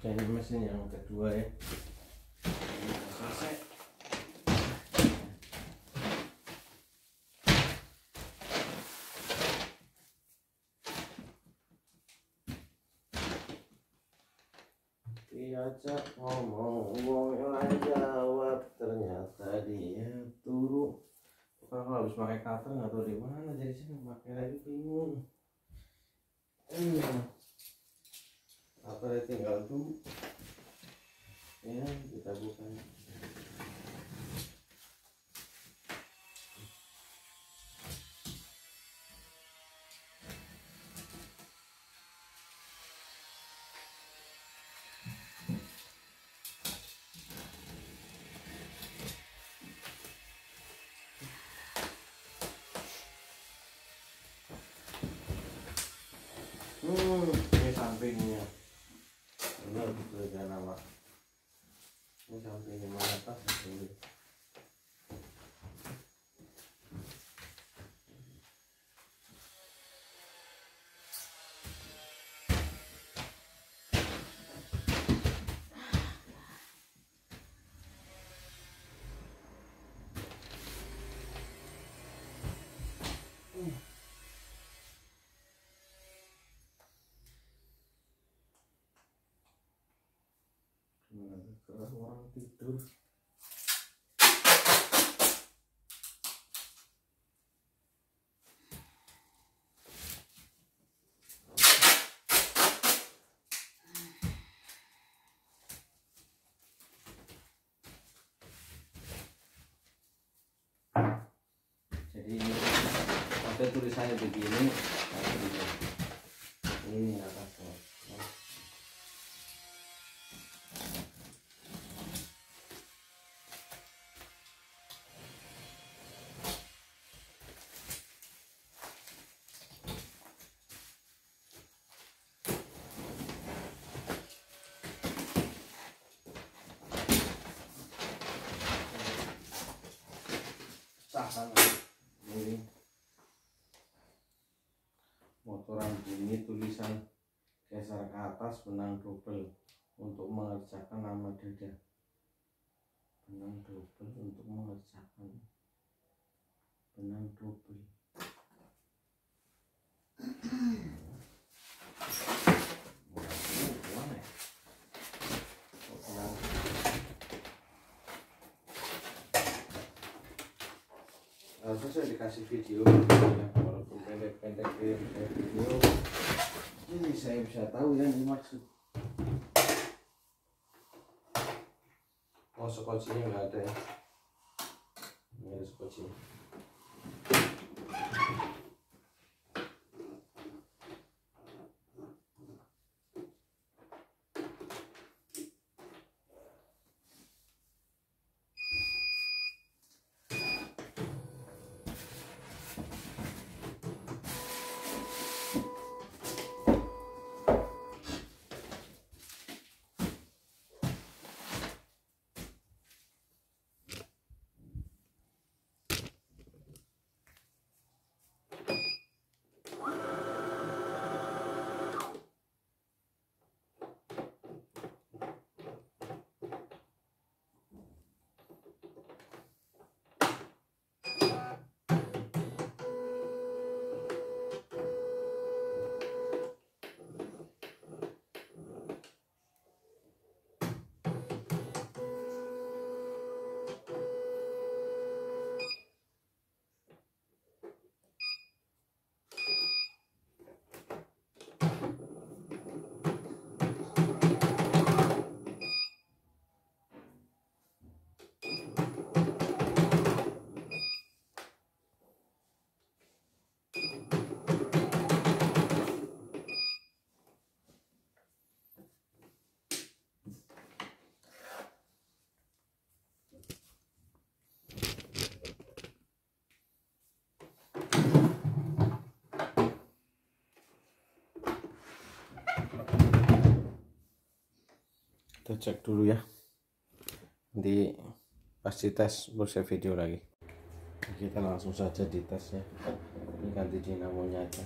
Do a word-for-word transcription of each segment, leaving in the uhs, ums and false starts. Jadi mesin yang kedua ya. Selesai. Diajak ngomong, ngomong yang jawab, ternyata dia turun. Kalau habis pakai cutter nggak tahu di mana, jadi saya pakai lagi bingung. Iya. Cutter tinggal tuh, ya kita buka. Hmm, ini sampingnya, benar betul jangan nama. Ini sampingnya mana atas ini. Kalau orang tidur jadi ada tulisannya begini ini atasnya. Ini motoran bunyi tulisan geser ke atas benang double untuk mengerjakan nama dada. Benang double untuk mengerjakan benang double. Harusnya saya dikasih video ya, walaupun pendek-pendek video ini saya bisa tahu yang dimaksud. Oh, sekocinya nggak ada ya, ini ada sekocinya. Kita cek dulu ya, nanti pasti tes baru saya video lagi. Kita langsung saja di tes ya, ini ganti dinamonya aja.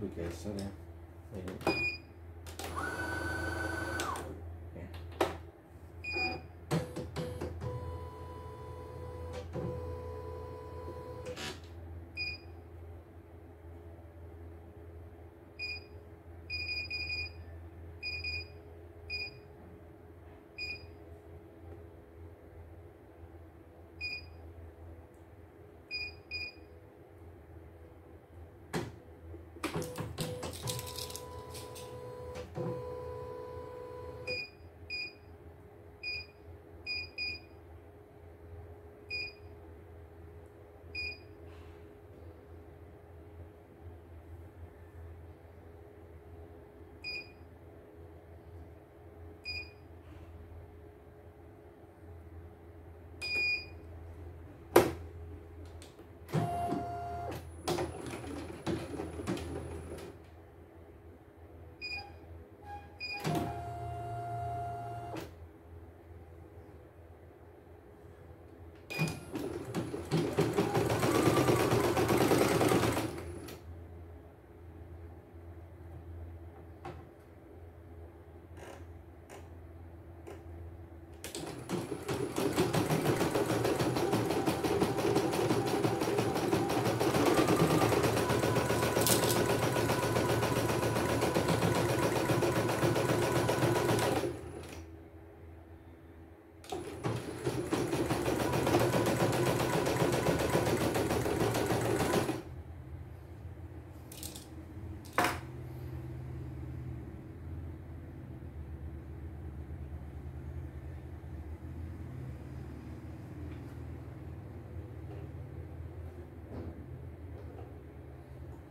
그러니까 있어요.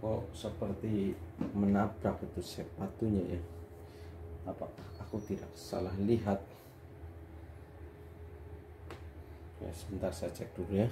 Kok seperti menabrak itu sepatunya ya? Apa aku tidak salah lihat? Ya sebentar saya cek dulu ya.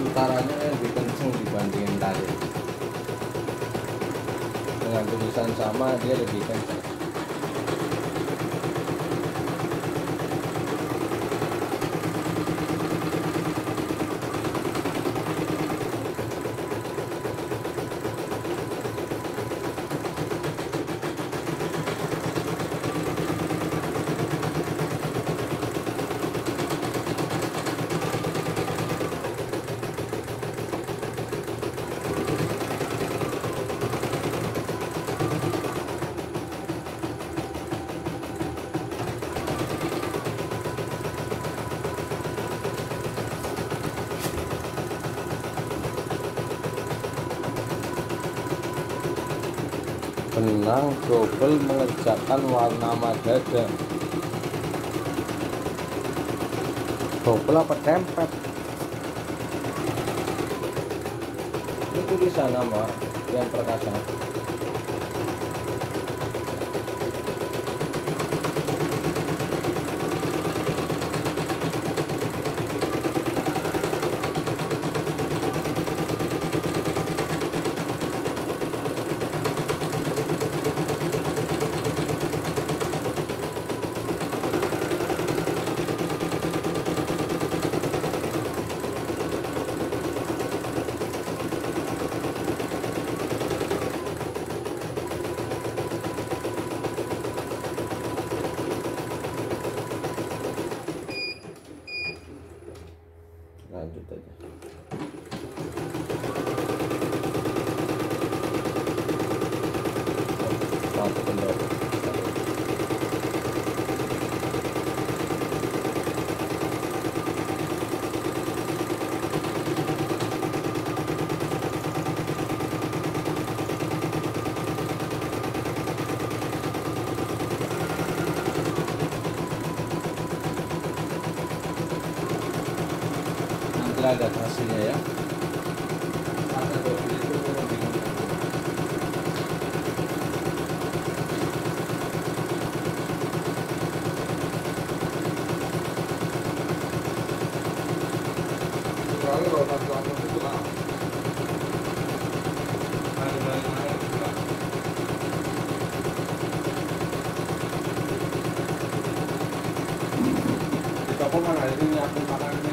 Putarannya lebih kenceng dibandingin tadi. Dengan tulisan sama dia lebih kenceng. Benang dobel mengerjakan warna madada. Dobel apa tempet? Ini tulisan nama yang perkasa. ಆಗಿರ್ತದೆ. Agak hasilnya ya. Kita pernah hari ini aku makan ini.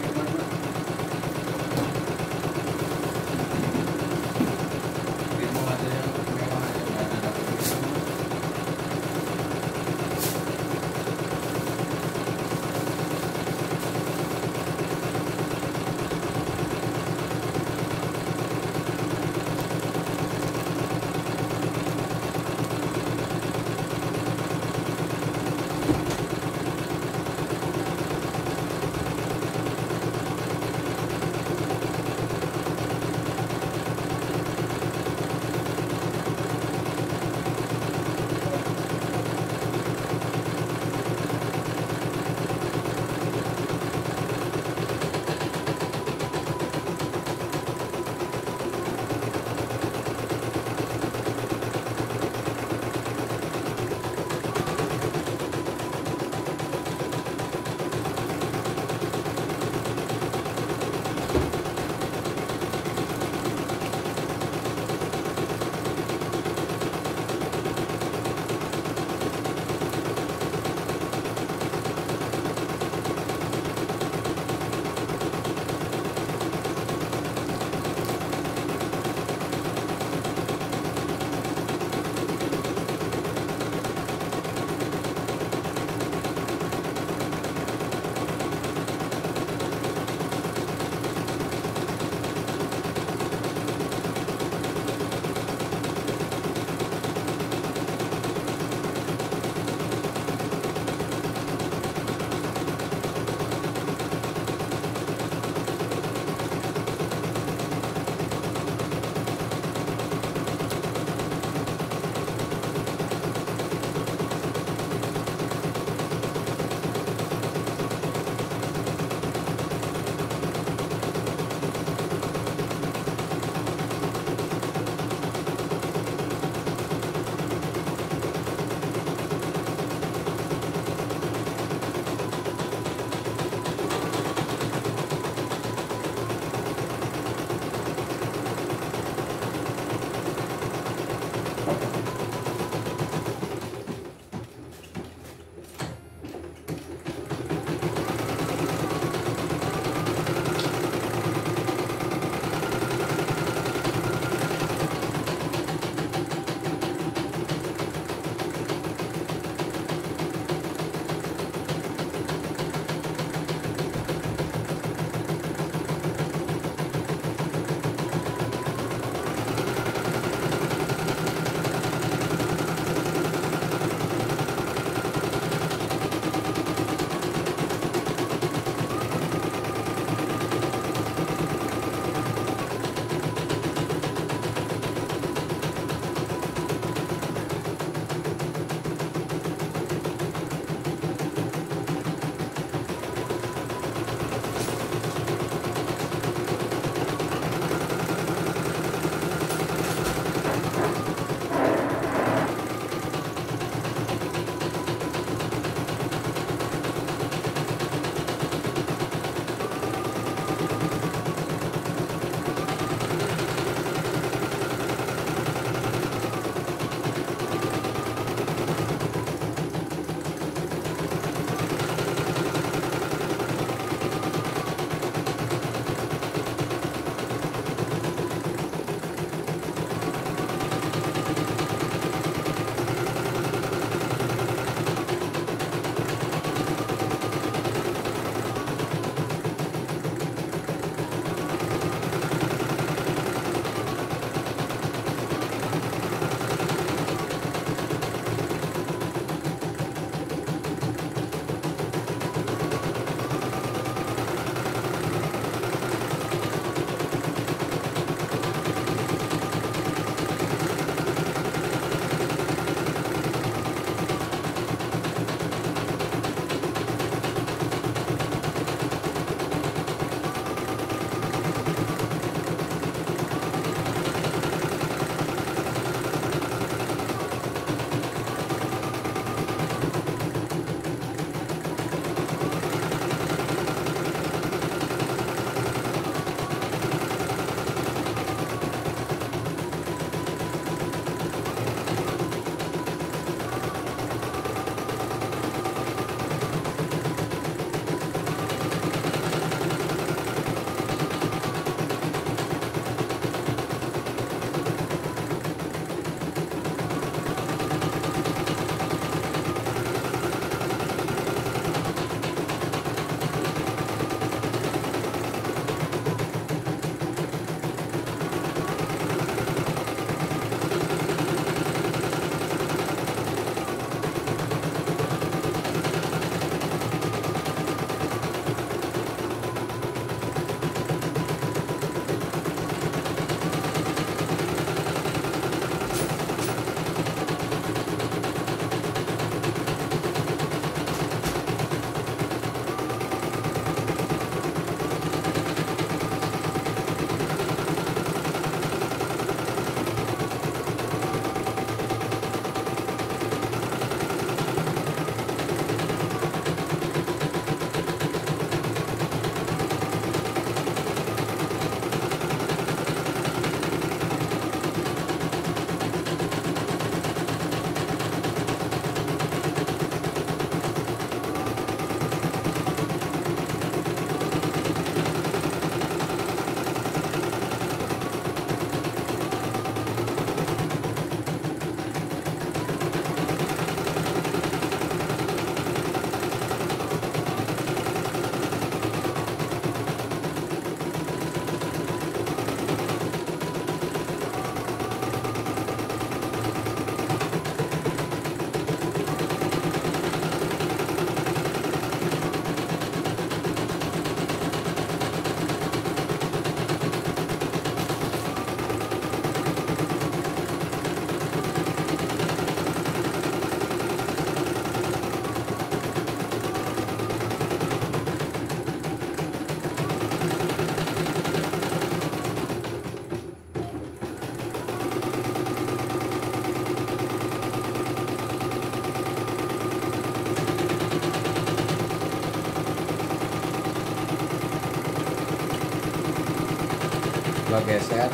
like I said.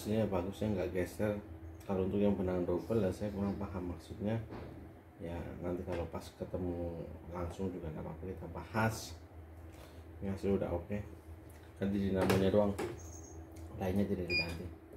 kursinya bagus ya, nggak geser. Kalau untuk yang benang double lah saya kurang paham maksudnya ya, nanti kalau pas ketemu langsung juga nggak apa-apa kita bahas. Ini hasil udah oke, ganti dinamanya doang, lainnya tidak diganti.